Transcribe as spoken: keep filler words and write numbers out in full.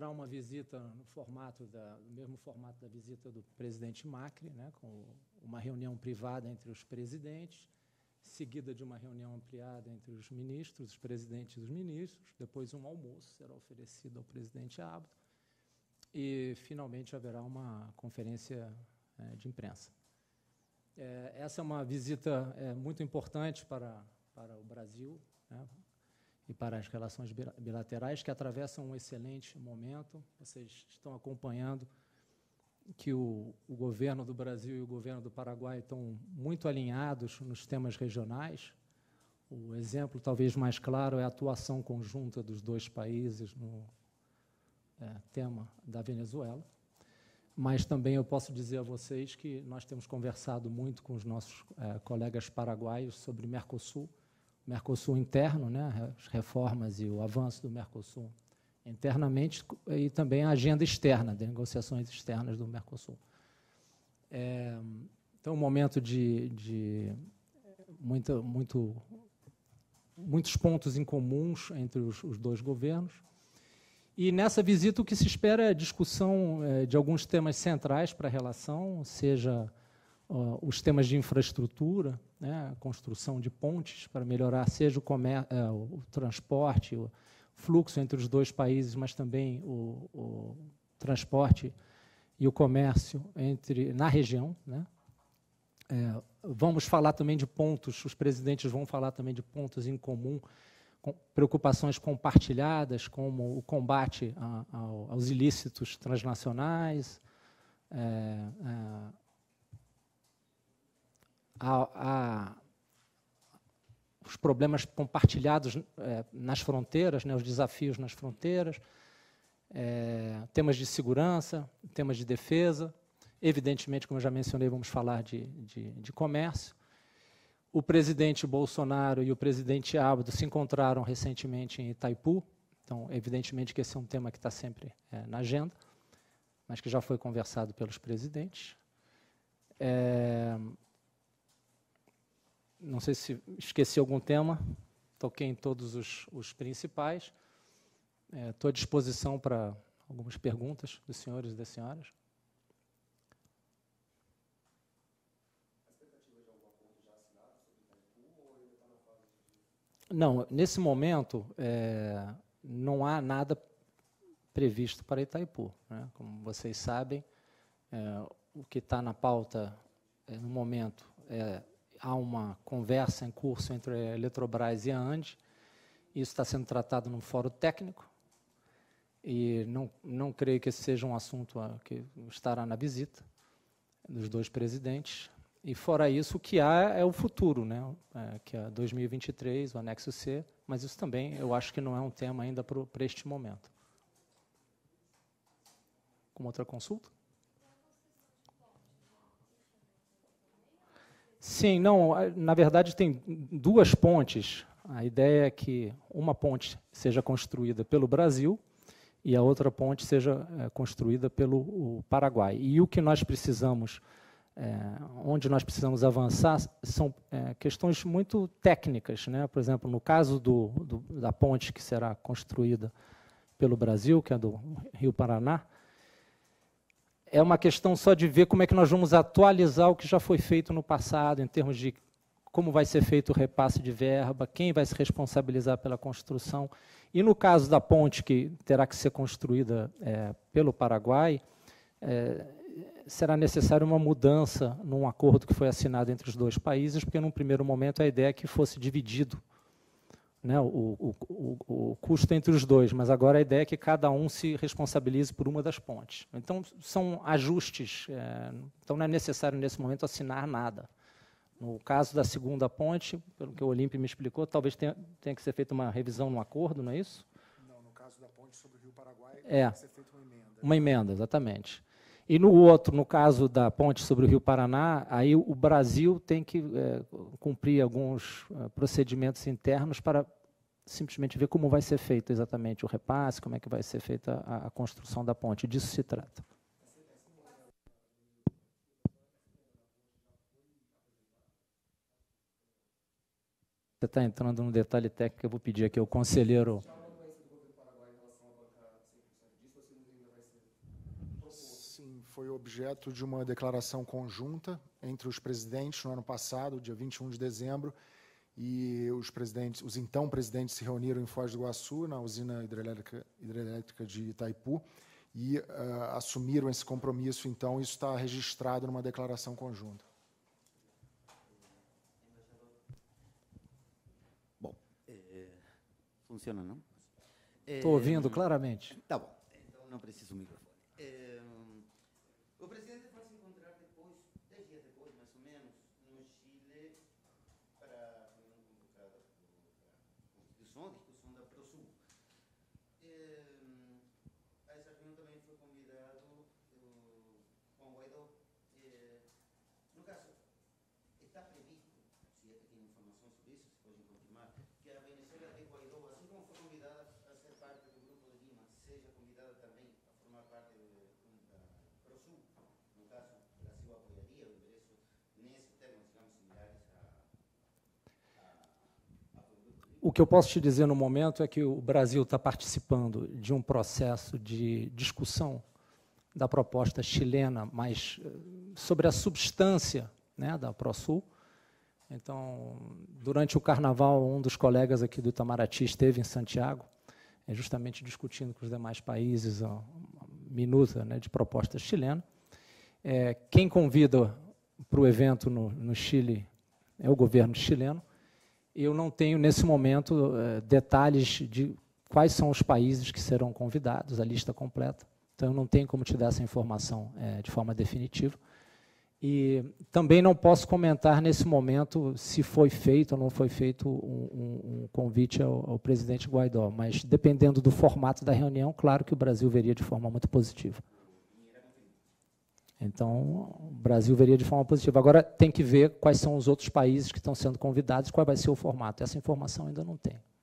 será uma visita no formato da, no mesmo formato da visita do presidente Macri, né, com uma reunião privada entre os presidentes, seguida de uma reunião ampliada entre os ministros, os presidentes e os ministros, depois um almoço será oferecido ao presidente Abdo e, finalmente, haverá uma conferência é, de imprensa. É, essa é uma visita é, muito importante para, para o Brasil, né, e para as relações bilaterais, que atravessam um excelente momento. Vocês estão acompanhando que o, o governo do Brasil e o governo do Paraguai estão muito alinhados nos temas regionais. O exemplo talvez mais claro é a atuação conjunta dos dois países no é, tema da Venezuela. Mas também eu posso dizer a vocês que nós temos conversado muito com os nossos é, colegas paraguaios sobre Mercosul, Mercosul interno, né, as reformas e o avanço do Mercosul internamente, e também a agenda externa, de negociações externas do Mercosul. É, então, um momento de, de muito, muito, muitos pontos em comuns entre os, os dois governos. E, nessa visita, o que se espera é discussão de alguns temas centrais para a relação, seja os temas de infraestrutura, né, construção de pontes para melhorar, seja o, comer, o transporte, o fluxo entre os dois países, mas também o, o transporte e o comércio entre, na região, né. É, vamos falar também de pontos, os presidentes vão falar também de pontos em comum, com preocupações compartilhadas, como o combate a, a, aos ilícitos transnacionais, é, é, A, a, os problemas compartilhados é, nas fronteiras, né, os desafios nas fronteiras, é, temas de segurança, temas de defesa. Evidentemente, como eu já mencionei, vamos falar de, de, de comércio. O presidente Bolsonaro e o presidente Abdo se encontraram recentemente em Itaipu, então, evidentemente, que esse é um tema que está sempre é, na agenda, mas que já foi conversado pelos presidentes. É, Não sei se esqueci algum tema, toquei em todos os, os principais. Estou é, à disposição para algumas perguntas dos senhores e das senhoras. A expectativa de algum acordo já assinado sobre Itaipu ou ainda está na fase de... Não, nesse momento é, não há nada previsto para Itaipu, né? Como vocês sabem, é, o que está na pauta é, no momento é... Há uma conversa em curso entre a Eletrobras e a ANDE. Isso está sendo tratado num fórum técnico. E não, não creio que esse seja um assunto que estará na visita dos dois presidentes. E, fora isso, o que há é o futuro, né? É, que é dois mil e vinte e três, o anexo C. Mas isso também, eu acho que não é um tema ainda para este momento. Como outra consulta? Sim, não, na verdade tem duas pontes. A ideia é que uma ponte seja construída pelo Brasil e a outra ponte seja é, construída pelo Paraguai. E o que nós precisamos, é, onde nós precisamos avançar, são é, questões muito técnicas, né? Por exemplo, no caso do, do, da ponte que será construída pelo Brasil, que é do Rio Paraná, é uma questão só de ver como é que nós vamos atualizar o que já foi feito no passado, em termos de como vai ser feito o repasse de verba, quem vai se responsabilizar pela construção. E, no caso da ponte, que terá que ser construída é, pelo Paraguai, é, será necessária uma mudança num acordo que foi assinado entre os dois países, porque, num primeiro momento, a ideia é que fosse dividido, né, o, o, o, o custo entre os dois, mas agora a ideia é que cada um se responsabilize por uma das pontes. Então, são ajustes, é, então não é necessário, nesse momento, assinar nada. No caso da segunda ponte, pelo que o Olímpio me explicou, talvez tenha, tenha que ser feita uma revisão no acordo, não é isso? Não, no caso da ponte sobre o Rio Paraguai, é, tem que ser feita uma emenda. Uma emenda, exatamente. E no outro, no caso da ponte sobre o Rio Paraná, aí o Brasil tem que é, cumprir alguns é, procedimentos internos para simplesmente ver como vai ser feito exatamente o repasse, como é que vai ser feita a, a construção da ponte. Disso se trata. Você está entrando num detalhe técnico, eu vou pedir aqui ao conselheiro... foi objeto de uma declaração conjunta entre os presidentes no ano passado, dia vinte e um de dezembro, e os presidentes, os então presidentes se reuniram em Foz do Iguaçu, na usina hidrelétrica, hidrelétrica de Itaipu, e uh, assumiram esse compromisso. Então, isso está registrado numa declaração conjunta. Bom, é, funciona, não? Estou é, ouvindo claramente. Tá bom, então não preciso do microfone. É, o presidente vai se encontrar depois, dez dias depois, mais ou menos, no Chile, para a reunião convocada por Constituição, discussão da ProSul. É, a essa reunião também foi convidado o Juan Guaidó. É, no caso, está previsto, se é que tem informação sobre isso, se pode confirmar, que a Venezuela de Guaidó, assim como foi convidada a ser parte do grupo de Lima, seja convidada também a formar parte do O que eu posso te dizer no momento é que o Brasil está participando de um processo de discussão da proposta chilena, mas sobre a substância, né, da ProSul. Então, durante o Carnaval, um dos colegas aqui do Itamaraty esteve em Santiago, justamente discutindo com os demais países a minuta, né, de proposta chilena. É, quem convida para o evento no, no Chile é o governo chileno. Eu não tenho, nesse momento, detalhes de quais são os países que serão convidados, a lista completa. Então, eu não tenho como te dar essa informação é, de forma definitiva. E também não posso comentar, nesse momento, se foi feito ou não foi feito um, um convite ao, ao presidente Guaidó. Mas, dependendo do formato da reunião, claro que o Brasil veria de forma muito positiva. Então, o Brasil veria de forma positiva. Agora, tem que ver quais são os outros países que estão sendo convidados, qual vai ser o formato. Essa informação ainda não tem.